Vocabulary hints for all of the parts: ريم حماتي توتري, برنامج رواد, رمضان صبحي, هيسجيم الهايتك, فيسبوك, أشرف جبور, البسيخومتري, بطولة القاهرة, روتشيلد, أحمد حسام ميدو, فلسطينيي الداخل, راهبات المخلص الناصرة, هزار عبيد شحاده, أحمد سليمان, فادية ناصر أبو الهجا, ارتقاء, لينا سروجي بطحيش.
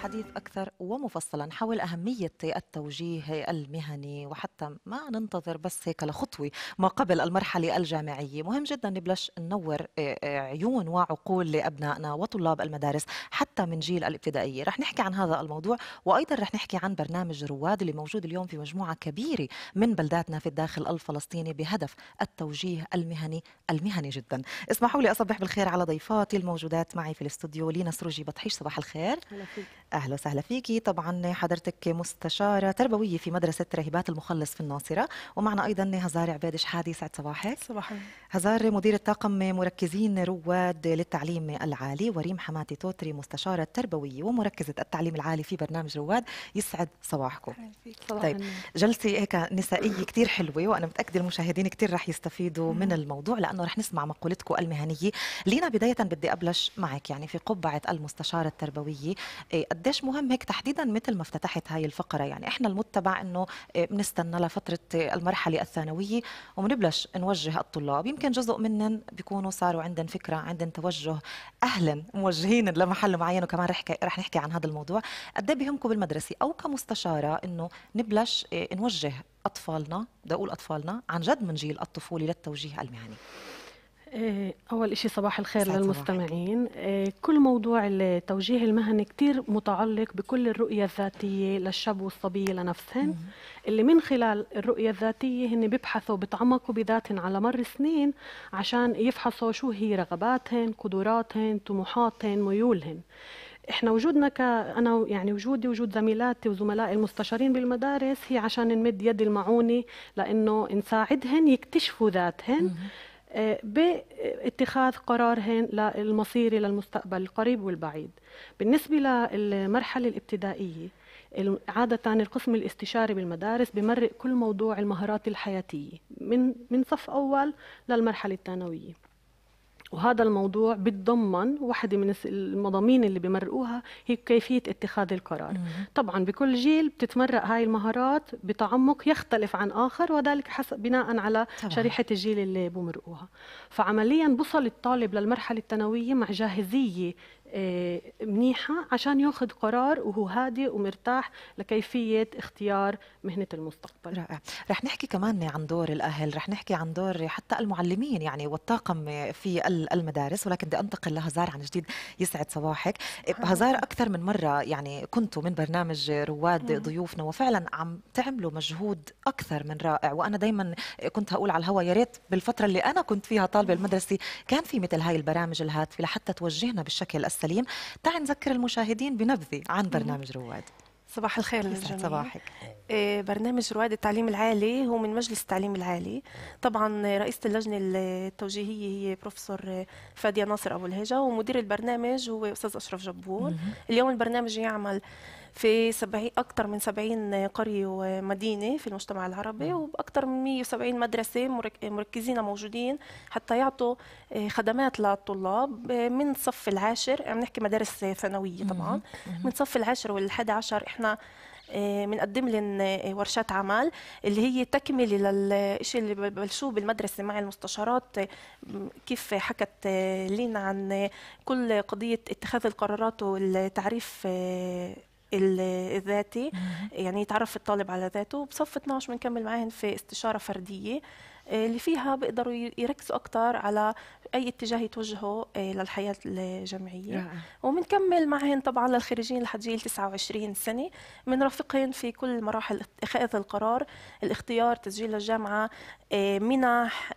الحديث أكثر ومفصلا حول أهمية التوجيه المهني، وحتى ما ننتظر بس هيك لخطوة ما قبل المرحلة الجامعية. مهم جدا نبلش ننور عيون وعقول لأبنائنا وطلاب المدارس حتى من جيل الابتدائية. رح نحكي عن هذا الموضوع، وأيضا رح نحكي عن برنامج رواد اللي موجود اليوم في مجموعة كبيرة من بلداتنا في الداخل الفلسطيني بهدف التوجيه المهني جدا. اسمحوا لي أصبح بالخير على ضيفاتي الموجودات معي في الاستوديو. لينا سروجي بطحيش، صباح الخير. أهلا فيك. أهلا وسهلا فيكي. طبعا حضرتك مستشارة تربوية في مدرسة راهبات المخلص في الناصرة، ومعنا أيضا هزار عبيد شحاده. سعد صباحك. صباح الخير. هزار مديرة طاقم مركزين رواد للتعليم العالي، وريم حماتي توتري مستشارة تربوية ومركزة التعليم العالي في برنامج رواد. يسعد صباحكم. طيب، جلسة هيك نسائية كثير حلوة، وأنا متأكدة المشاهدين كثير رح يستفيدوا من الموضوع لأنه رح نسمع مقولتكم المهنية. لينا، بداية بدي أبلش معك يعني في قبعة المستشارة التربوية، قديش مهم هيك تحديدا مثل ما افتتحت هاي الفقرة، يعني احنا المتبع انه بنستنى لفترة المرحلة الثانوية وبنبلش نوجه الطلاب، يمكن جزء منهم بيكونوا صاروا عندهم فكرة، عندهم توجه، أهلا موجهين لمحل معين، وكمان رح نحكي عن هذا الموضوع. قد ايه بيهمكم بالمدرسة أو كمستشارة انه نبلش نوجه أطفالنا، بدي أقول أطفالنا عن جد من جيل الطفولة للتوجيه المهني؟ أول شيء صباح الخير للمستمعين. كل موضوع التوجيه المهني كتير متعلق بكل الرؤية الذاتية للشاب والصبية لنفسهم، اللي من خلال الرؤية الذاتية هن بيبحثوا بتعمقوا بذاتهم على مر سنين عشان يفحصوا شو هي رغباتهم، قدراتهم، طموحاتهم، ميولهم. احنا وجودنا انا يعني وجودي وجود زميلاتي وزملائي المستشارين بالمدارس هي عشان نمد يد المعونة لانه نساعدهن يكتشفوا ذاتهن باتخاذ قرارهن للمصيري للمستقبل القريب والبعيد. بالنسبة للمرحلة الابتدائية عادة القسم الاستشاري بالمدارس بمرق كل موضوع المهارات الحياتية من صف أول للمرحلة الثانوية، وهذا الموضوع بتضمن واحدة من المضامين اللي بمرقوها هي كيفية اتخاذ القرار. طبعا بكل جيل بتتمرق هاي المهارات بتعمق يختلف عن آخر، وذلك حسب بناء على شريحة الجيل اللي بمرقوها. فعمليا بوصل الطالب للمرحلة الثانوية مع جاهزية منيحة عشان ياخذ قرار وهو هادئ ومرتاح لكيفية اختيار مهنة المستقبل. رائع. رح نحكي كمان عن دور الأهل، رح نحكي عن دور حتى المعلمين يعني والطاقم في المدارس، ولكن بدي أنتقل لهزار عن جديد. يسعد صباحك. هزار، أكثر من مرة يعني كنتوا من برنامج رواد ضيوفنا، وفعلا عم تعملوا مجهود أكثر من رائع، وأنا دايما كنت هقول على الهوا يا ريت بالفترة اللي أنا كنت فيها طالبة المدرسة كان في مثل هاي البرامج الهاتفية لحتى توجهنا بالشكل سليم. تعال نذكر المشاهدين بنبذة عن برنامج رواد. صباح الخير للجميع. صباحك. برنامج رواد التعليم العالي هو من مجلس التعليم العالي. طبعا رئيسة اللجنة التوجيهية هي بروفيسور فادية ناصر أبو الهجا، ومدير البرنامج هو أستاذ أشرف جبور. اليوم البرنامج يعمل في أكثر من 70 قرية ومدينة في المجتمع العربي، وبأكثر من 170 مدرسة مركزين موجودين حتى يعطوا خدمات للطلاب من الصف العاشر. عم نحكي مدارس ثانوية طبعا. من الصف العاشر والحادي عشر احنا بنقدم لهم ورشات عمل اللي هي تكمله للشيء اللي ببلشوه بالمدرسه مع المستشارات. كيف حكت لينا عن كل قضيه اتخاذ القرارات والتعريف الذاتي، يعني يتعرف الطالب على ذاته. بصف 12 بنكمل معاهم في استشاره فرديه اللي فيها بيقدروا يركزوا اكثر على اي اتجاه يتوجهوا للحياه الجامعيه، وبنكمل معهن طبعا للخريجين لحد جيل 29 سنه، بنرافقهم في كل مراحل اتخاذ القرار، الاختيار، تسجيل الجامعه، منح،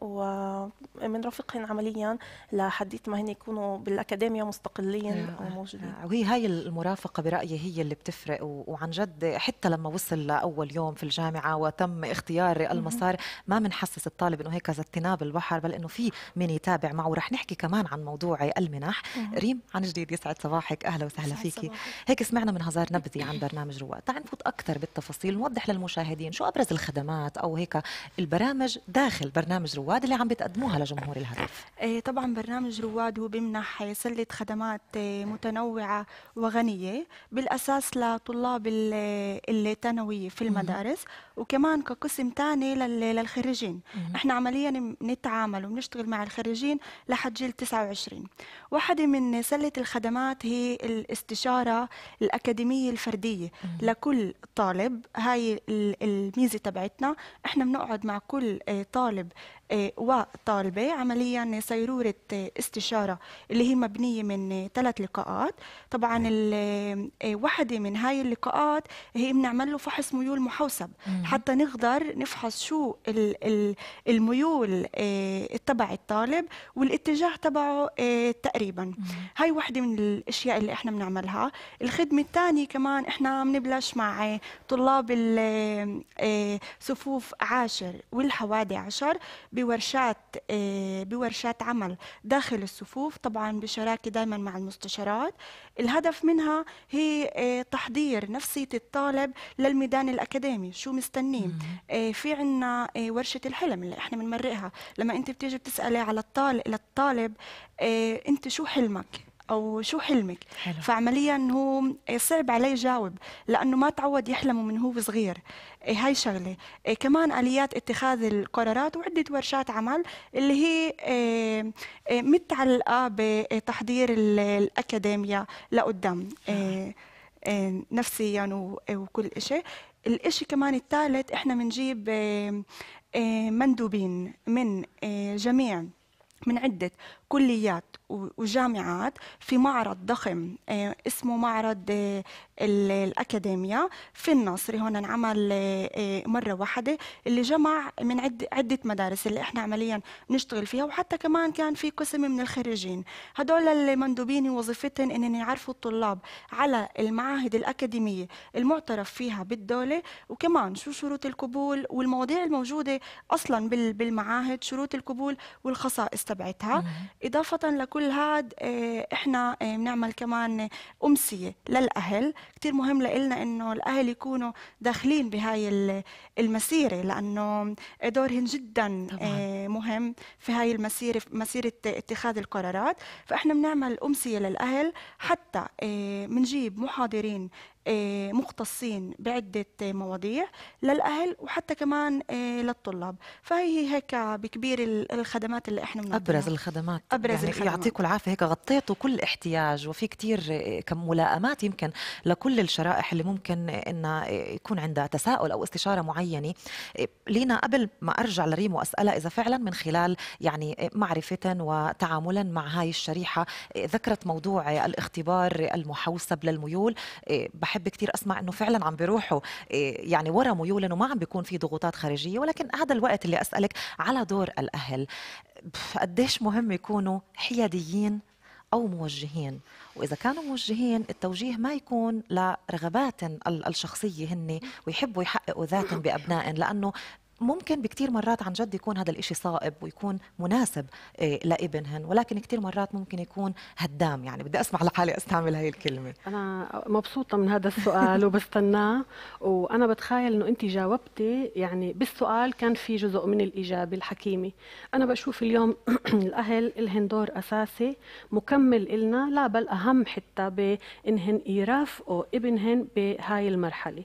وبنرافقهم عمليا لحديت ما هن يكونوا بالاكاديميه مستقلين وموجودين. وهي هاي المرافقه برايي هي اللي بتفرق، وعن جد حتى لما وصل لاول يوم في الجامعه وتم اختيار المسار ما بنحسس الطالب انه هيك زتناه بالبحر، بل انه في من يتابع معه. ورح نحكي كمان عن موضوع المنح. ريم عن جديد، يسعد صباحك. اهلا وسهلا فيكي. هيك سمعنا من هزار نبذي عن برنامج رواد. تعال نفوت اكثر بالتفاصيل، نوضح للمشاهدين شو ابرز الخدمات او هيك البرامج داخل برنامج رواد اللي عم بتقدموها لجمهور الهدف. طبعا برنامج رواد هو بمنح سله خدمات متنوعه وغنيه بالاساس لطلاب الثانويه في المدارس، وكمان كقسم ثاني للخدمات الخريجين. احنا عمليا نتعامل ونشتغل مع الخريجين لحد جيل 29. واحدة من سلة الخدمات هي الاستشارة الأكاديمية الفردية لكل طالب. هاي الميزة تبعتنا، احنا بنقعد مع كل طالب وطالبة عمليا سيرورة استشارة اللي هي مبنية من 3 لقاءات. طبعا واحدة من هاي اللقاءات هي بنعمل له فحص ميول محوسب حتى نقدر نفحص شو الميول تبع الطالب والاتجاه تبعه تقريبا. هاي واحدة من الاشياء اللي احنا بنعملها. الخدمة الثانية كمان احنا بنبلش مع طلاب صفوف 10 وال11 بورشات عمل داخل الصفوف، طبعا بشراكة دائما مع المستشارات. الهدف منها هي تحضير نفسية الطالب للميدان الأكاديمي، شو مستنيه. في عنا ورشة الحلم اللي احنا بنمرقها، لما انت بتيجي بتسألي على للطالب انت شو حلمك أو شو حلمك؟ حلو. فعملياً هو صعب عليه يجاوب لأنه ما تعود يحلمه من هو صغير. هاي شغلة. كمان آليات اتخاذ القرارات وعدة ورشات عمل اللي هي متعلقة بتحضير الأكاديمية لقدام نفسياً وكل إشي. الإشي كمان الثالث إحنا بنجيب مندوبين من جميع من عدة كليات وجامعات في معرض ضخم اسمه معرض الأكاديمية في الناصري. هون انعمل مرة واحدة اللي جمع من عدة مدارس اللي احنا عمليا نشتغل فيها، وحتى كمان كان في قسم من الخريجين. هدول المندوبين وظيفتهم انهم يعرفوا الطلاب على المعاهد الأكاديمية المعترف فيها بالدولة، وكمان شو شروط القبول والمواضيع الموجودة اصلا بالمعاهد، شروط القبول والخصائص تبعتها. إضافة لكل هاد احنا بنعمل كمان أمسية للأهل. كتير مهم لإلنا إنه الأهل يكونوا داخلين بهاي المسيرة لأنه دورهم جدا مهم في هاي المسيرة، في مسيرة اتخاذ القرارات. فإحنا بنعمل أمسية للأهل، حتى بنجيب محاضرين مختصين بعدة مواضيع للأهل وحتى كمان للطلاب. فهي هيك بكبير الخدمات اللي احنا بنعملها. أبرز الخدمات. يعني يعطيكم العافية، هيك غطيتوا كل احتياج، وفي كتير كم ملائمات يمكن لكل الشرائح اللي ممكن إن يكون عندها تساؤل أو استشارة معينة. لينا، قبل ما أرجع لريم وأسألها إذا فعلا من خلال يعني معرفة وتعاملا مع هاي الشريحة، ذكرت موضوع الاختبار المحوسب للميول. بحب كثير اسمع انه فعلا عم بيروحوا يعني ورا ميولهم وما عم بيكون في ضغوطات خارجيه، ولكن هذا الوقت اللي اسالك على دور الاهل. قديش مهم يكونوا حياديين او موجهين، واذا كانوا موجهين التوجيه ما يكون لرغبات الشخصيه هن ويحبوا يحققوا ذاتهم بابنائهم، لانه ممكن بكثير مرات عن جد يكون هذا الإشي صائب ويكون مناسب لابنهن، ولكن كثير مرات ممكن يكون هدام. يعني بدي أسمع لحالي أستعمل هاي الكلمة. أنا مبسوطة من هذا السؤال وبستناه، وأنا بتخيل إنه أنت جاوبتي. يعني بالسؤال كان في جزء من الإجابة الحكيمة. أنا بشوف اليوم الأهل إلهن دور أساسي مكمل إلنا، لا بل أهم حتى بإنهن يرافقوا ابنهن بهاي المرحلة.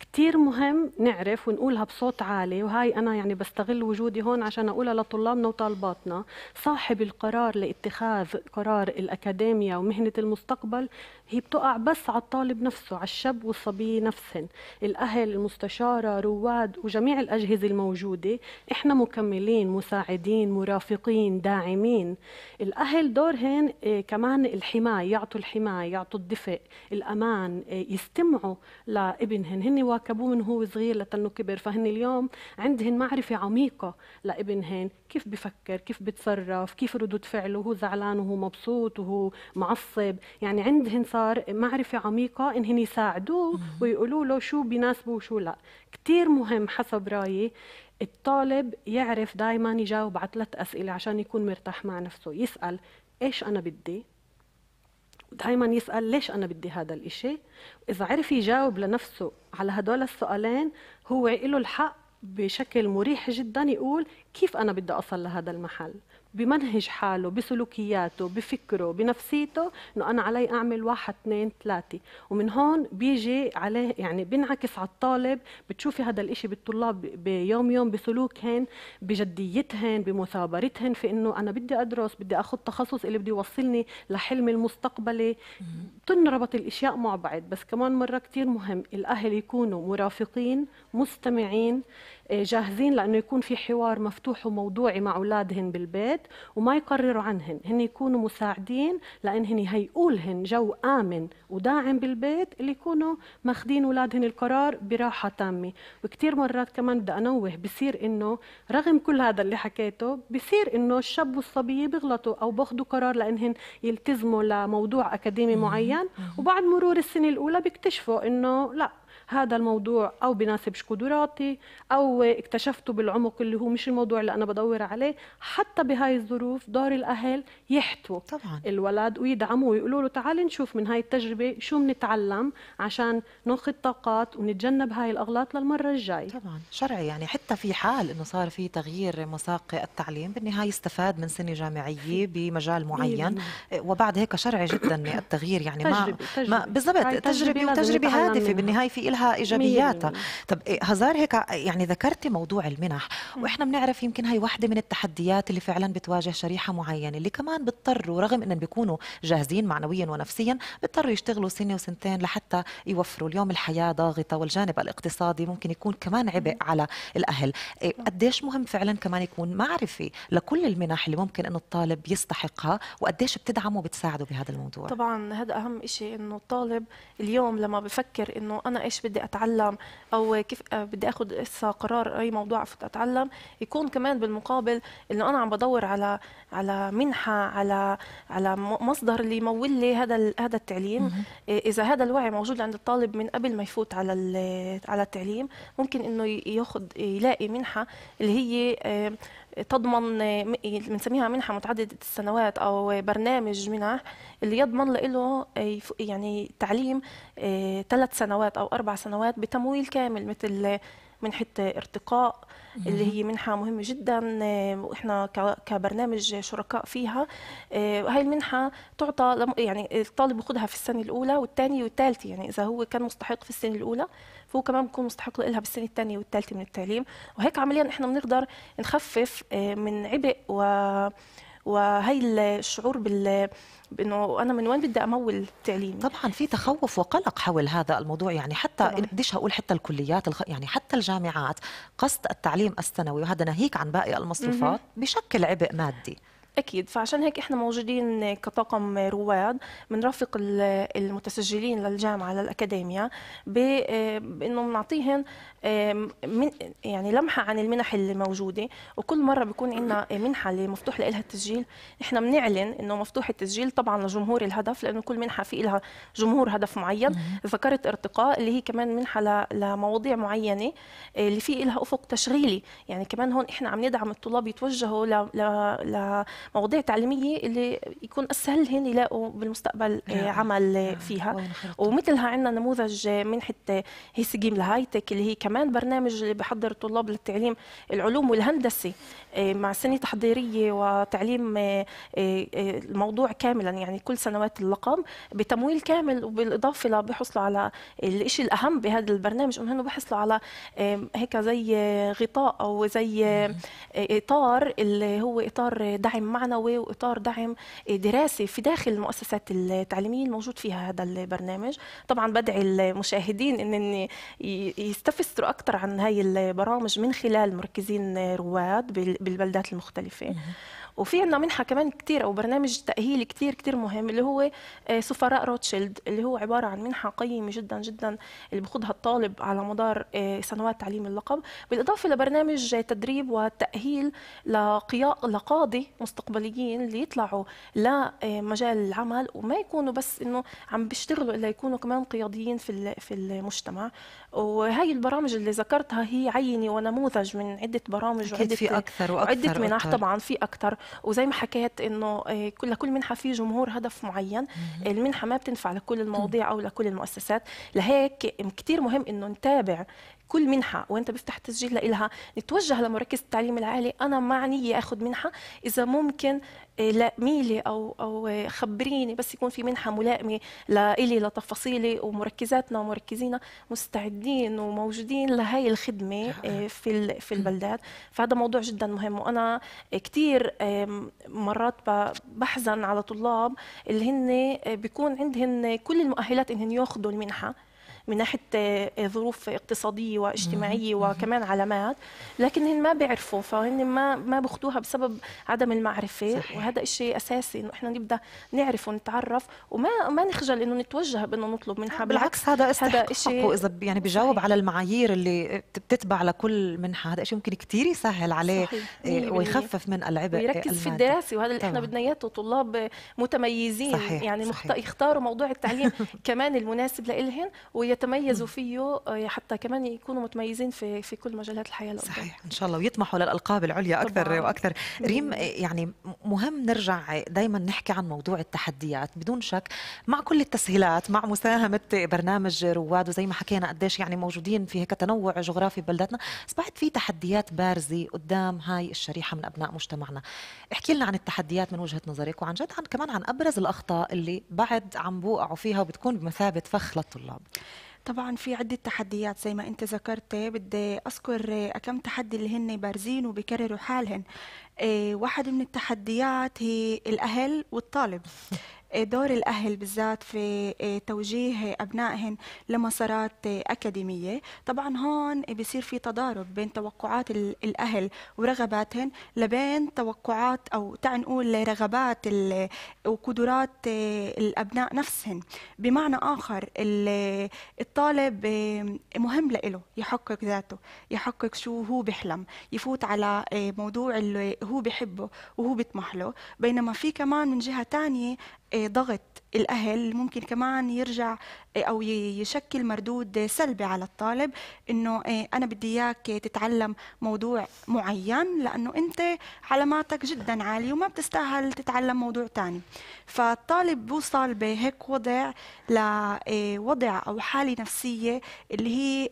كتير مهم نعرف ونقولها بصوت عالي، وهاي أنا يعني بستغل وجودي هون عشان أقولها لطلابنا وطالباتنا. صاحب القرار لاتخاذ قرار الأكاديمية ومهنة المستقبل هي بتقع بس على الطالب نفسه، على الشاب والصبية نفسهن. الأهل، المستشارة، رواد، وجميع الأجهزة الموجودة إحنا مكملين، مساعدين، مرافقين، داعمين. الأهل دورهن كمان الحماية، يعطوا الحماية، يعطوا الدفء، الأمان، يستمعوا لابنهن. هن واكبوه من هو صغير لتنه كبر، فهن اليوم عندهن معرفة عميقة لابنهن، كيف بفكر، كيف بتصرف، كيف ردود فعله، وهو زعلان وهو مبسوط وهو معصب. يعني عندهن صار معرفة عميقة انهن يساعدوه ويقولوا له شو بيناسبه وشو لا. كتير مهم حسب رأيي الطالب يعرف دايما يجاوب على 3 أسئلة عشان يكون مرتاح مع نفسه. يسأل ايش انا بدي، دايما يسأل ليش أنا بدي هذا الإشي. إذا عرف يجاوب لنفسه على هدول السؤالين هو له الحق بشكل مريح جدا يقول كيف أنا بدي أصل لهذا المحل، بمنهج حاله، بسلوكياته، بفكره، بنفسيته، انه انا علي اعمل 1 2 3، ومن هون بيجي عليه يعني بينعكس على الطالب. بتشوفي هذا الشيء بالطلاب بيوم يوم، بسلوكهن، بجديتهن، بمثابرتهن في انه انا بدي ادرس، بدي اخذ تخصص اللي بدي يوصلني لحلمي المستقبلي. تنربط الاشياء مع بعض. بس كمان مره كثير مهم الاهل يكونوا مرافقين، مستمعين، جاهزين، لانه يكون في حوار مفتوح وموضوعي مع اولادهن بالبيت، وما يقرروا عنهن، هن يكونوا مساعدين، لانهن يهيئوا لهن جو امن وداعم بالبيت اللي يكونوا ماخذين اولادهن القرار براحه تامه. وكثير مرات كمان بدي انوه، بصير انه رغم كل هذا اللي حكيته، بصير انه الشاب والصبيه بيغلطوا او باخذوا قرار لانهن يلتزموا لموضوع اكاديمي معين، وبعد مرور السنه الاولى بيكتشفوا انه لا، هذا الموضوع أو بناسبش قدراتي، أو اكتشفته بالعمق اللي هو مش الموضوع اللي أنا بدور عليه. حتى بهاي الظروف دور الأهل يحتووا طبعا الولد ويدعموه ويقولوا له تعال نشوف من هاي التجربة شو بنتعلم، عشان ناخذ طاقات ونتجنب هاي الأغلاط للمرة الجاي. طبعا شرعي يعني، حتى في حال إنه صار في تغيير مساق التعليم، بالنهاية استفاد من سنة جامعية بمجال معين، وبعد هيك شرعي جدا التغيير يعني. ما بالضبط تجربة، وتجربة هادفة بالنهاية في لها ايجابياتها. طب هزار، هيك يعني ذكرتي موضوع المنح، واحنا بنعرف يمكن هي واحدة من التحديات اللي فعلا بتواجه شريحة معينة، اللي كمان بيضطروا رغم انهم بيكونوا جاهزين معنويا ونفسيا، بيضطروا يشتغلوا سنة وسنتين لحتى يوفروا. اليوم الحياة ضاغطة، والجانب الاقتصادي ممكن يكون كمان عبء على الاهل. قديش مهم فعلا كمان يكون معرفي لكل المنح اللي ممكن انه الطالب يستحقها، وقديش بتدعمه وبتساعده بهذا الموضوع؟ طبعا هذا اهم شيء، انه الطالب اليوم لما بفكر انه انا ايش بدي اتعلم، او كيف بدي اخذ اسا قرار اي موضوع اتعلم، يكون كمان بالمقابل انه انا عم بدور على منحه، على مصدر اللي يمول لي هذا التعليم. اذا هذا الوعي موجود عند الطالب من قبل ما يفوت على التعليم، ممكن انه يلاقي منحه اللي هي تضمن، بنسميها منحه متعدده السنوات او برنامج منح، اللي يضمن له يعني تعليم 3 سنوات او 4 سنوات بتمويل كامل، مثل منحه ارتقاء اللي هي منحه مهمه جدا، واحنا كبرنامج شركاء فيها. هاي المنحه تعطى يعني الطالب ياخذها في السنه الاولى والثانيه والثالثه، يعني اذا هو كان مستحق في السنه الاولى فهو كمان بيكون مستحق لها بالسنه الثانيه والثالثه من التعليم. وهيك عمليا احنا بنقدر نخفف من عبء وهي الشعور بانه انا من وين بدي امول تعليمي. طبعا في تخوف وقلق حول هذا الموضوع، يعني حتى بديش هقول حتى الكليات يعني حتى الجامعات، قسط التعليم الثانوي وهذا ناهيك عن باقي المصروفات بشكل عبء مادي أكيد. فعشان هيك إحنا موجودين كطاقم رواد، بنرافق المتسجلين للجامعة للأكاديمية بإنه بنعطيهم يعني لمحة عن المنح اللي موجودة. وكل مرة بيكون عندنا منحة اللي مفتوح لها التسجيل، إحنا بنعلن إنه مفتوح التسجيل طبعاً لجمهور الهدف، لأنه كل منحة في لها جمهور هدف معين. ذكرت ارتقاء اللي هي كمان منحة لمواضيع معينة اللي في لها أفق تشغيلي، يعني كمان هون إحنا عم ندعم الطلاب يتوجهوا ل مواضيع تعليميه اللي يكون اسهل هن يلاقوا بالمستقبل عمل فيها. ومثلها عندنا نموذج منحه هيسجيم الهايتك اللي هي كمان برنامج اللي بحضر الطلاب للتعليم العلوم والهندسه مع سنه تحضيريه وتعليم الموضوع كاملا، يعني كل سنوات اللقب بتمويل كامل. وبالاضافه بحصلوا على الشيء الاهم بهذا البرنامج، انه بحصلوا على هيك زي غطاء او زي اطار اللي هو اطار دعم معنوي واطار دعم دراسي في داخل المؤسسات التعليميه الموجود فيها هذا البرنامج. طبعا بدعي المشاهدين ان يستفسروا اكثر عن هاي البرامج من خلال مركزين رواد بالبلدات المختلفه. وفي عندنا منحه كمان كثير او برنامج تاهيلي كثير كثير مهم، اللي هو سفراء روتشيلد، اللي هو عباره عن منحه قيمه جدا جدا اللي بياخذها الطالب على مدار سنوات تعليم اللقب، بالاضافه لبرنامج تدريب وتاهيل لقاضي مستقبليين اللي يطلعوا لمجال العمل، وما يكونوا بس انه عم بيشتغلوا الا يكونوا كمان قياديين في المجتمع. وهي البرامج اللي ذكرتها هي عينه ونموذج من عده برامج وعده وعده منح. طبعا في اكثر، وزي ما حكيت انه لكل منحه في جمهور هدف معين، المنحه ما بتنفع لكل المواضيع او لكل المؤسسات. لهيك كثير مهم انه نتابع كل منحه وانت بفتح التسجيل لها نتوجه لمركز التعليم العالي. انا معنيه اخذ منحه، اذا ممكن لاميلي او خبريني بس يكون في منحه ملائمه لإلي لتفاصيلي، ومركزاتنا ومركزينا مستعدين وموجودين لهي الخدمه في البلدات. فهذا موضوع جدا مهم، وانا كثير مرات بحزن على طلاب اللي هن بيكون عندهن كل المؤهلات انهم ياخذوا المنحه من ناحيه ظروف اقتصاديه واجتماعيه وكمان علامات، لكنهم ما بيعرفوا فهن ما بياخذوها بسبب عدم المعرفه. صحيح. وهذا شيء اساسي انه احنا نبدا نعرف ونتعرف وما نخجل انه نتوجه بانه نطلب منحه، بالعكس هذا استحقاقه اذا يعني بجاوب على المعايير اللي بتتبع لكل منحه. هذا شيء ممكن كثير يسهل عليه ويخفف من العبء ويركز في الدراسه، وهذا اللي طبعا. احنا بدنا اياه طلاب متميزين. صحيح. يعني يختاروا موضوع التعليم كمان المناسب لإلهم يتميزوا فيه، حتى كمان يكونوا متميزين في كل مجالات الحياه الأرضية. صحيح ان شاء الله، ويطمحوا للالقاب العليا اكثر طبعاً. واكثر. ريم، يعني مهم نرجع دائما نحكي عن موضوع التحديات. بدون شك مع كل التسهيلات، مع مساهمه برنامج رواد، وزي ما حكينا قديش يعني موجودين في هيك تنوع جغرافي ببلداتنا، بس بعد في تحديات بارزه قدام هاي الشريحه من ابناء مجتمعنا. احكي لنا عن التحديات من وجهه نظرك، وعن جد كمان عن ابرز الاخطاء اللي بعد عم بوقعوا فيها وبتكون بمثابه فخ للطلاب. طبعا في عدة تحديات زي ما انت ذكرتي، بدي اذكر كم تحدي اللي هن بارزين وبيكرروا حالهن. واحد من التحديات هي الاهل والطالب، دور الاهل بالذات في توجيه ابنائهم لمسارات اكاديميه. طبعا هون بيصير في تضارب بين توقعات الاهل ورغباتهم لبين توقعات او تعال نقول رغبات وقدرات الابناء نفسهم. بمعنى اخر الطالب مهم له يحقق ذاته، يحقق شو هو بيحلم، يفوت على موضوع اللي هو بحبه وهو بيطمح له. بينما في كمان من جهه ثانيه ضغط الأهل ممكن كمان يرجع أو يشكل مردود سلبي على الطالب، إنه أنا بدي إياك تتعلم موضوع معين لأنه أنت علاماتك جدا عالية وما بتستاهل تتعلم موضوع تاني. فالطالب بوصل بهيك وضع لوضع أو حالة نفسية اللي هي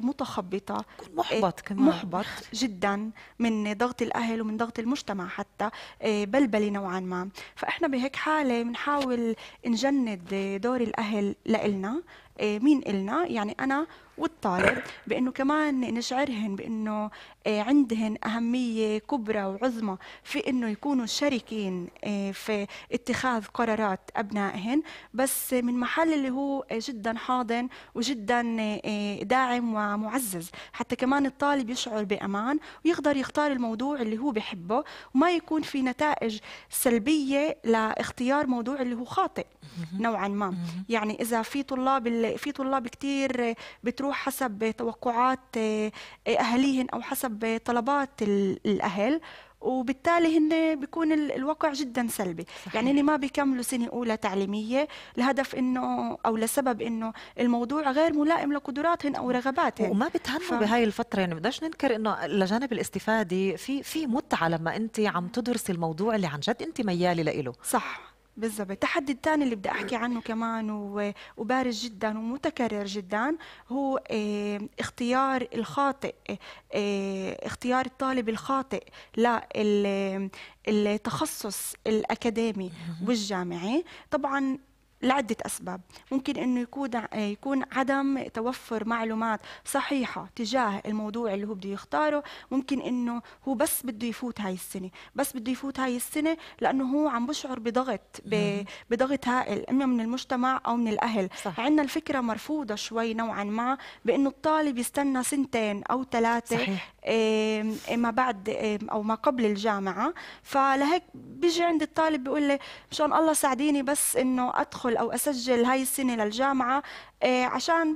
متخبطة، محبط كمان، محبط جدا من ضغط الأهل ومن ضغط المجتمع، حتى بلبلي نوعا ما. فإحنا بهيك حالة بنحاول نجند دور الأهل لإلنا، مين إلنا؟ يعني أنا والطالب، بأنه كمان نشعرهن بأنه عندهن أهمية كبرى وعظمى في أنه يكونوا شريكين في اتخاذ قرارات أبنائهن، بس من محل اللي هو جدا حاضن وجدا داعم ومعزز، حتى كمان الطالب يشعر بأمان ويقدر يختار الموضوع اللي هو بحبه، وما يكون في نتائج سلبية لاختيار موضوع اللي هو خاطئ نوعا ما. يعني إذا في طلاب كتير بتروح حسب توقعات أهليهن أو حسب طلبات الأهل، وبالتالي هن بيكون الواقع جدا سلبي. صحيح. يعني اللي ما بيكملوا سنه اولى تعليميه لهدف انه او لسبب انه الموضوع غير ملائم لقدراتهم او رغباتهم، وما بتهنوا بهاي الفتره. يعني بدناش ننكر انه لجانب الاستفاده في متعه لما انت عم تدرسي الموضوع اللي عن جد انت مياله له. صح بالضبط. التحدي الثاني اللي بدي احكي عنه كمان وبارز جدا ومتكرر جدا هو اختيار الخاطئ، اختيار الطالب الخاطئ للتخصص الأكاديمي والجامعي. طبعا لعدة أسباب، ممكن أنه يكون عدم توفر معلومات صحيحة تجاه الموضوع اللي هو بده يختاره. ممكن أنه هو بس بده يفوت هاي السنة، لأنه هو عم بشعر بضغط هائل إما من المجتمع أو من الأهل. صح. عندنا الفكرة مرفوضة شوي نوعا ما بأنه الطالب يستنى سنتين أو ثلاثة. صحيح. ما بعد أو ما قبل الجامعة، فلهيك بيجي عند الطالب بيقول لي مشان الله ساعديني بس أنه أدخل أو أسجل هاي السنة للجامعة عشان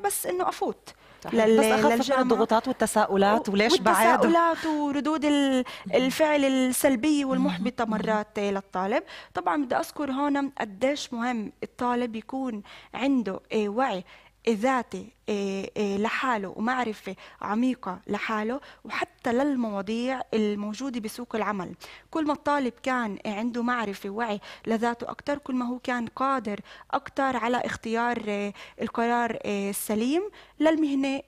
بس أنه أفوت. بس أخفف من الضغوطات والتساؤلات، وليش بعد؟ والتساؤلات وردود الفعل السلبية والمحبطة مرات للطالب. طبعا بدي أذكر هون قديش مهم الطالب يكون عنده وعي ذاتي لحاله ومعرفة عميقة لحاله وحتى للمواضيع الموجودة بسوق العمل. كل ما الطالب كان عنده معرفة ووعي لذاته أكتر، كل ما هو كان قادر أكتر على اختيار القرار السليم للمهنة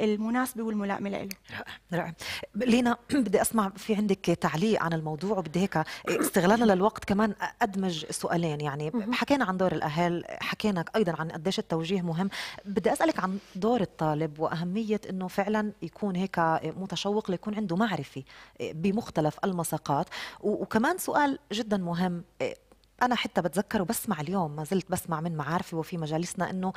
المناسبة والملائمة له. رائع. لينا، بدي أسمع في عندك تعليق عن الموضوع، وبدي هيك استغلالا للوقت كمان أدمج سؤالين. يعني حكينا عن دور الأهل، حكينا أيضا عن قديش التوجيه مهم، بدي أسألك عن دور الطالب وأهمية أنه فعلا يكون هيك متشوق ليكون عنده معرفة بمختلف المساقات. وكمان سؤال جدا مهم، أنا حتى بتذكر وبسمع اليوم، ما زلت بسمع من معارفي وفي مجالسنا، أنه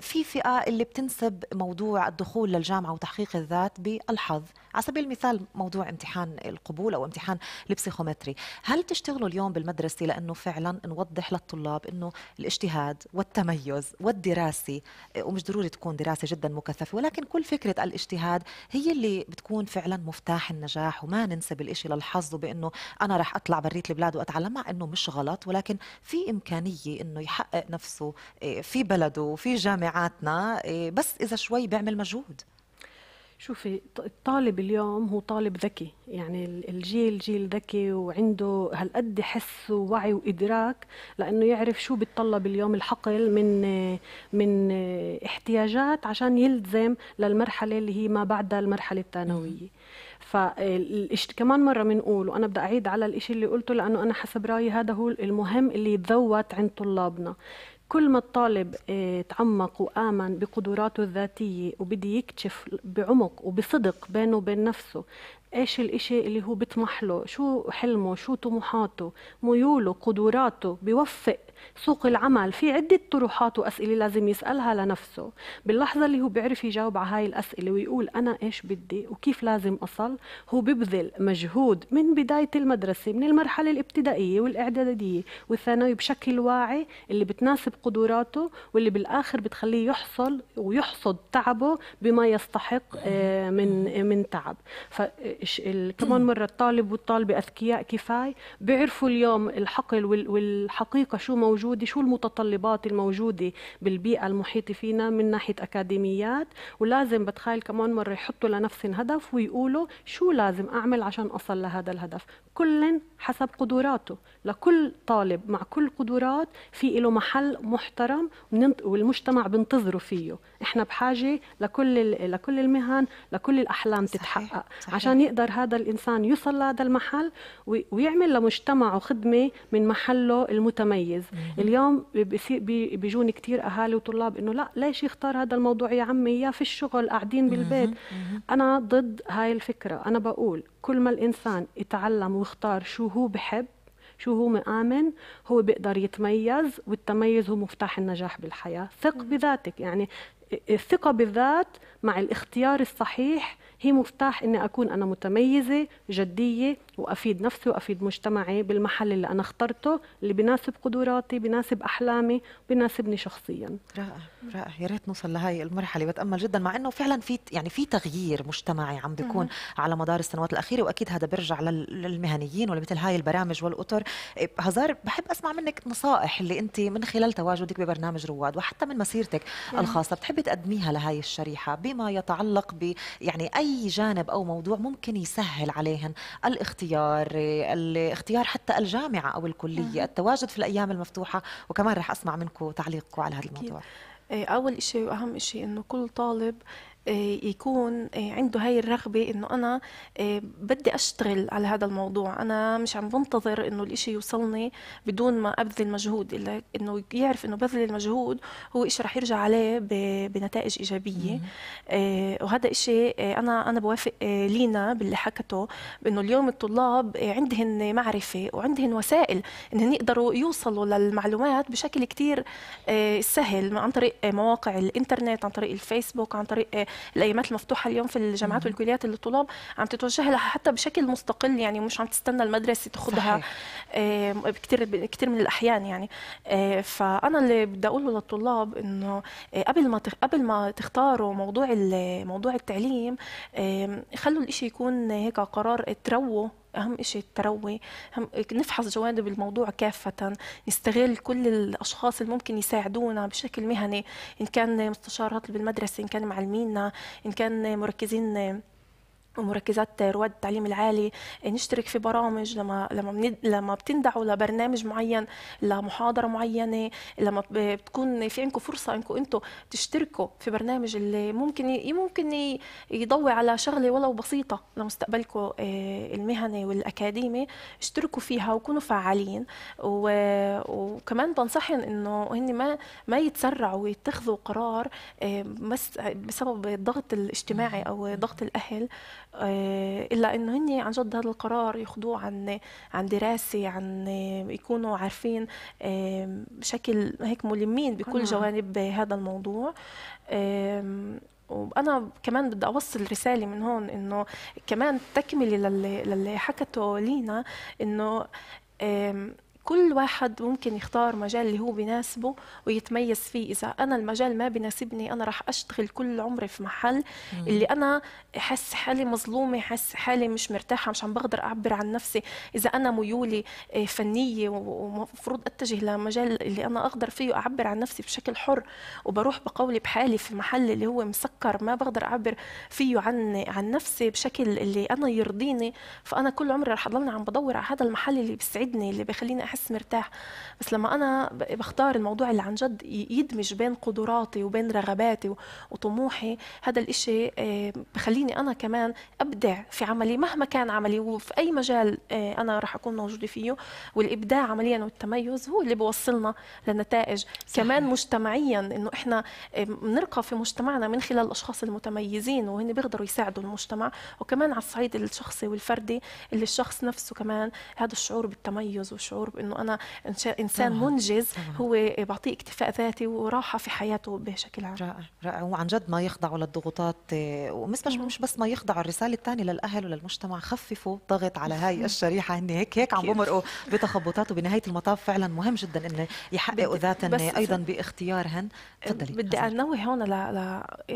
في فئة اللي بتنسب موضوع الدخول للجامعة وتحقيق الذات بالحظ، على سبيل المثال موضوع امتحان القبول أو امتحان البسيخومتري. هل تشتغلوا اليوم بالمدرسة لأنه فعلا نوضح للطلاب أنه الاجتهاد والتميز والدراسة، ومش ضروري تكون دراسة جدا مكثفة، ولكن كل فكرة الاجتهاد هي اللي بتكون فعلا مفتاح النجاح، وما ننسب الإشي للحظ وبأنه أنا رح أطلع بريت البلاد وأتعلم، مع أنه مش غلط، ولكن في إمكانية إنه يحقق نفسه في بلده وفي جامعاتنا بس إذا شوي بيعمل مجهود. شوفي، الطالب اليوم هو طالب ذكي، يعني الجيل جيل ذكي وعنده هالقد حس ووعي وإدراك، لأنه يعرف شو بتطلب اليوم الحقل من احتياجات عشان يلتزم للمرحلة اللي هي ما بعد المرحلة الثانوية. فكمان مرة بنقول، وأنا بدي أعيد على الإشي اللي قلته لأنه أنا حسب رأيي هذا هو المهم اللي يتذوت عند طلابنا. كل ما الطالب تعمق وآمن بقدراته الذاتية وبدي يكتشف بعمق وبصدق بينه وبين نفسه ايش الاشي اللي هو بيطمح له، شو حلمه، شو طموحاته، ميوله، قدراته، بيوفق سوق العمل في عدة طروحات وأسئلة لازم يسألها لنفسه. باللحظة اللي هو بيعرف يجاوب على هاي الأسئلة ويقول أنا إيش بدي وكيف لازم أصل، هو ببذل مجهود من بداية المدرسة، من المرحلة الابتدائية والإعدادية والثانوي بشكل واعي اللي بتناسب قدراته واللي بالآخر بتخليه يحصل ويحصد تعبه بما يستحق من تعب. كمان مرة الطالب والطالبة أذكياء كفاية، بيعرفوا اليوم الحقل والحقيقة شو موجودة، شو المتطلبات الموجودة بالبيئة المحيطة فينا من ناحية أكاديميات، ولازم بتخيل كمان مرة يحطوا لنفسهم هدف ويقولوا شو لازم أعمل عشان أصل لهذا الهدف، كل حسب قدراته. لكل طالب مع كل قدرات في له محل محترم والمجتمع بنتظره فيه. إحنا بحاجة لكل المهن، لكل الأحلام تتحقق عشان يقدر هذا الإنسان يوصل لهذا المحل ويعمل لمجتمعه خدمة من محله المتميز. اليوم بيجون كتير أهالي وطلاب إنه لا، ليش يختار هذا الموضوع يا عمي، يا في الشغل قاعدين بالبيت. أنا ضد هاي الفكرة، أنا بقول كل ما الإنسان يتعلم واختار شو هو بحب، شو هو مآمن، هو بيقدر يتميز، والتميز هو مفتاح النجاح بالحياة. ثق بذاتك، يعني الثقة بالذات مع الاختيار الصحيح هي مفتاح إني أكون أنا متميزة، جدية، وأفيد نفسي وأفيد مجتمعي بالمحل اللي أنا اخترته، اللي بناسب قدراتي، بناسب أحلامي، بناسبني شخصيا. رائع رائع، يا ريت نوصل لهي المرحلة، بتأمل جدا، مع إنه فعلا في تغيير مجتمعي عم بيكون على مدار السنوات الأخيرة، وأكيد هذا برجع للمهنيين ولمثل هاي البرامج والأطر. هزار، بحب أسمع منك نصائح اللي أنت من خلال تواجدك ببرنامج رواد وحتى من مسيرتك الخاصة بتحبي تقدميها لهي الشريحة بما يتعلق ب يعني أي جانب أو موضوع ممكن يسهل عليهم الاختيار حتى الجامعة أو الكلية، التواجد في الأيام المفتوحة، وكمان رح أسمع منكم تعليقكم على هذا الموضوع. أول شيء وأهم شيء إنه كل طالب يكون عنده هاي الرغبة إنه أنا بدي أشتغل على هذا الموضوع، أنا مش عم بنتظر إنه الإشي يوصلني بدون ما أبذل مجهود، إلا إنه يعرف إنه بذل المجهود هو إشي رح يرجع عليه بنتائج إيجابية. وهذا إشي أنا بوافق لينا باللي حكته، بإنه اليوم الطلاب عندهن معرفة وعندهن وسائل إنهن يقدروا يوصلوا للمعلومات بشكل كتير سهل، عن طريق مواقع الإنترنت، عن طريق الفيسبوك، عن طريق الايامات المفتوحه اليوم في الجامعات والكليات اللي الطلاب عم تتوجه لها حتى بشكل مستقل، يعني مش عم تستنى المدرسه تاخذها كثير من الاحيان. يعني فانا اللي بدي اقوله للطلاب انه قبل ما تختاروا موضوع التعليم، خلوا الشيء يكون هيك قرار تروه اهم شيء التروي، نفحص جوانب الموضوع كافة، نستغل كل الاشخاص اللي ممكن يساعدونا بشكل مهني، ان كان مستشارات بالمدرسة، ان كان معلمينا، ان كان مركزين ومركزات رواد التعليم العالي، نشترك في برامج لما بتندعوا لبرنامج معين، لمحاضره معينه، لما بتكون في عندكم فرصه انكم انتم تشتركوا في برنامج اللي ممكن يضوي على شغله ولو بسيطه لمستقبلكم المهني والاكاديمي، اشتركوا فيها وكونوا فعالين. وكمان بنصحهم انه هن ما يتسرعوا ويتخذوا قرار بس بسبب الضغط الاجتماعي او ضغط الاهل، إلا أنه هن عن جد هذا القرار ياخذوه عن دراسة، عن يكونوا عارفين بشكل هيك ملمين بكل جوانب هذا الموضوع. وأنا كمان بدي أوصل رسالة من هون، أنه كمان تكملة للي حكته لينا، أنه كل واحد ممكن يختار مجال اللي هو بيناسبه ويتميز فيه. إذا أنا المجال ما بيناسبني، أنا راح أشتغل كل عمري في محل اللي أنا حس حالي مظلومة، حس حالي مش مرتاحة، مش عم بقدر أعبر عن نفسي. إذا أنا ميولي فنية ومفروض أتجه لمجال اللي أنا أقدر فيه أعبر عن نفسي بشكل حر، وبروح بقولي بحالي في محل اللي هو مسكر ما بقدر أعبر فيه عن نفسي بشكل اللي أنا يرضيني، فأنا كل عمري راح أضلني عم بدور على هذا المحل اللي بيسعدني، اللي بيخليني أحس مرتاح. بس لما أنا بختار الموضوع اللي عن جد يدمج بين قدراتي وبين رغباتي وطموحي، هذا الإشي بخليني أنا كمان أبدع في عملي مهما كان عملي، وفي أي مجال أنا راح أكون موجودة فيه. والإبداع عمليا والتميز هو اللي بوصلنا لنتائج. كمان مجتمعيا، إنه إحنا بنرقى في مجتمعنا من خلال الأشخاص المتميزين، وهن بيقدروا يساعدوا المجتمع. وكمان على الصعيد الشخصي والفردي، اللي الشخص نفسه كمان هذا الشعور بالتميز والشعور انه انا انسان منجز، هو بعطيه اكتفاء ذاتي وراحه في حياته بشكل عام. رائع رائع، وعن جد ما يخضعوا للضغوطات، ومش بس ما يخضعوا. الرساله الثانيه للاهل وللمجتمع، خففوا الضغط على هاي الشريحه، هن هيك عم بمرقوا بتخبطات، وبنهايه المطاف فعلا مهم جدا انه يحققوا ذاتهم ايضا باختيارهن. تفضلي. بدي انوه هون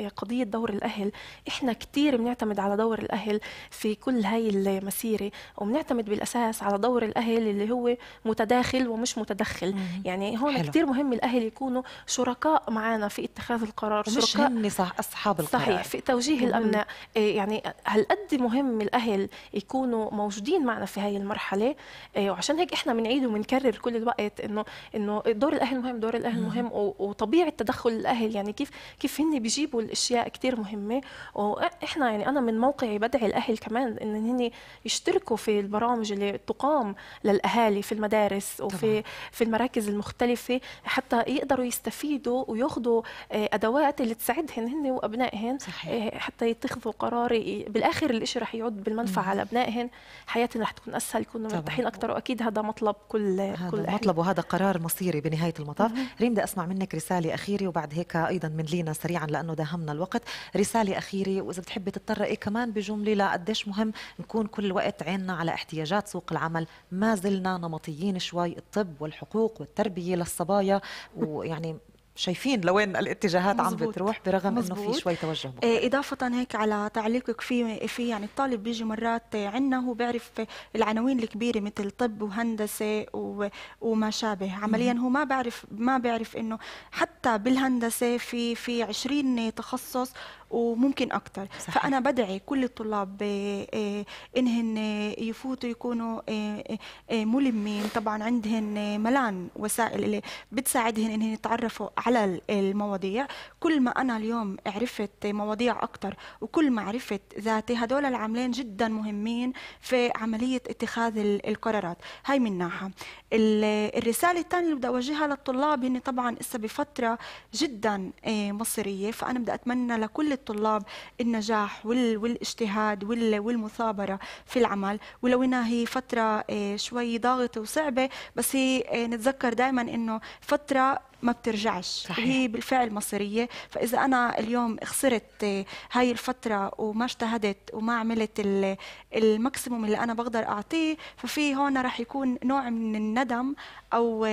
لقضيه دور الاهل. احنا كثير بنعتمد على دور الاهل في كل هاي المسيره، وبنعتمد بالاساس على دور الاهل اللي هو متداخل ومش متدخل. يعني هون كثير مهم الاهل يكونوا شركاء معنا في اتخاذ القرار، مش هن اصحاب القرار. صحيح، في توجيه الابناء. يعني هالقد مهم الاهل يكونوا موجودين معنا في هاي المرحله، وعشان هيك احنا بنعيد وبنكرر كل الوقت انه دور الاهل مهم، دور الاهل مهم، وطبيعه تدخل الاهل. يعني كيف هن بيجيبوا الاشياء كثير مهمه. واحنا يعني انا من موقعي بدعي الاهل كمان ان هن يشتركوا في البرامج اللي تقام للاهالي في المدارس وفي المراكز المختلفة، حتى يقدروا يستفيدوا وياخذوا أدوات اللي تساعدهم هن وأبنائهم، حتى يتخذوا قرار. بالآخر الإشي رح يعود بالمنفعة على أبنائهم، حياتهم رح تكون أسهل، يكونوا مرتاحين أكثر. وأكيد هذا مطلب كل مطلب، وهذا قرار مصيري بنهاية المطاف. ريم، بدي أسمع منك رسالة أخيرة، وبعد هيك أيضا من لينا سريعا لأنه داهمنا الوقت. رسالة أخيرة، وإذا بتحبي تتطرقي كمان بجملة لقديش مهم نكون كل وقت عيننا على احتياجات سوق العمل، ما زلنا نمطيين شوي. الطب والحقوق والتربية للصبايا، ويعني شايفين لوين الاتجاهات عم بتروح، برغم انه في شوي توجه مختلف. اضافه هيك على تعليقك في يعني الطالب بيجي مرات عندنا هو بيعرف العناوين الكبيره مثل طب وهندسه وما شابه، عمليا هو ما بيعرف انه حتى بالهندسه في 20 تخصص وممكن اكثر. فانا بدعي كل الطلاب انهن يفوتوا يكونوا ملمين. طبعا عندهن ملان وسائل اللي بتساعدهن انهن يتعرفوا على المواضيع. كل ما أنا اليوم عرفت مواضيع أكتر وكل ما عرفت ذاتي، هدول العاملين جدا مهمين في عملية اتخاذ القرارات. هاي من ناحية. الرسالة الثانية اللي بدي أوجهها للطلاب، إن طبعا إسا بفترة جدا مصيرية، فأنا بدي أتمنى لكل الطلاب النجاح والاجتهاد والمثابرة في العمل. ولو إنها هي فترة شوي ضاغطة وصعبة، بس هي نتذكر دائما إنه فترة ما بترجعش، هي بالفعل مصيرية. فإذا أنا اليوم خسرت هاي الفترة وما اجتهدت وما عملت الماكسيموم اللي أنا بقدر أعطيه، ففي هون رح يكون نوع من الندم أو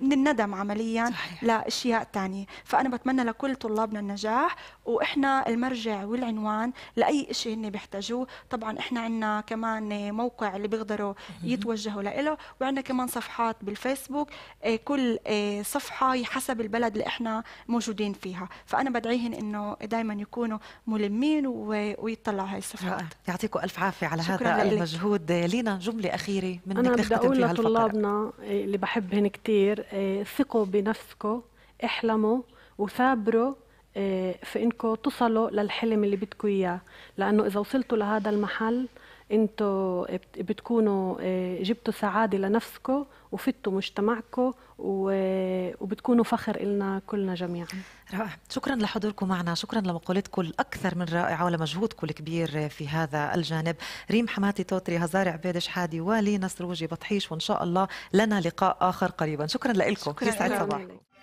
من الندم عمليا لاشياء ثانيه، فانا بتمنى لكل طلابنا النجاح، واحنا المرجع والعنوان لاي شيء هن بيحتاجوه. طبعا احنا عندنا كمان موقع اللي بيقدروا يتوجهوا له، وعندنا كمان صفحات بالفيسبوك، كل صفحه حسب البلد اللي احنا موجودين فيها، فانا بدعيهم انه دائما يكونوا ملمين ويطلعوا هاي الصفحات. يعطيكم الف عافيه على هذا المجهود. لينا جمله اخيره منك نختم فيها الفقره. طلابنا اللي بحبهن كثير، ثقوا بنفسكم، احلموا وثابروا في انكم توصلوا للحلم اللي بدكم اياه، لانه اذا وصلتوا لهذا المحل انتم بتكونوا جبتوا سعاده لنفسكم وفتوا مجتمعكم وبتكونوا فخر لنا كلنا جميعا. رائع، شكرا لحضوركم معنا، شكرا لمقولتكم الاكثر من رائعه ولمجهودكم الكبير في هذا الجانب. ريم حماتي توتري، هزار عبيد شحاده، ولينا سروجي بطحيش، وان شاء الله لنا لقاء اخر قريبا. شكرا لكم، يسعد صباحكم.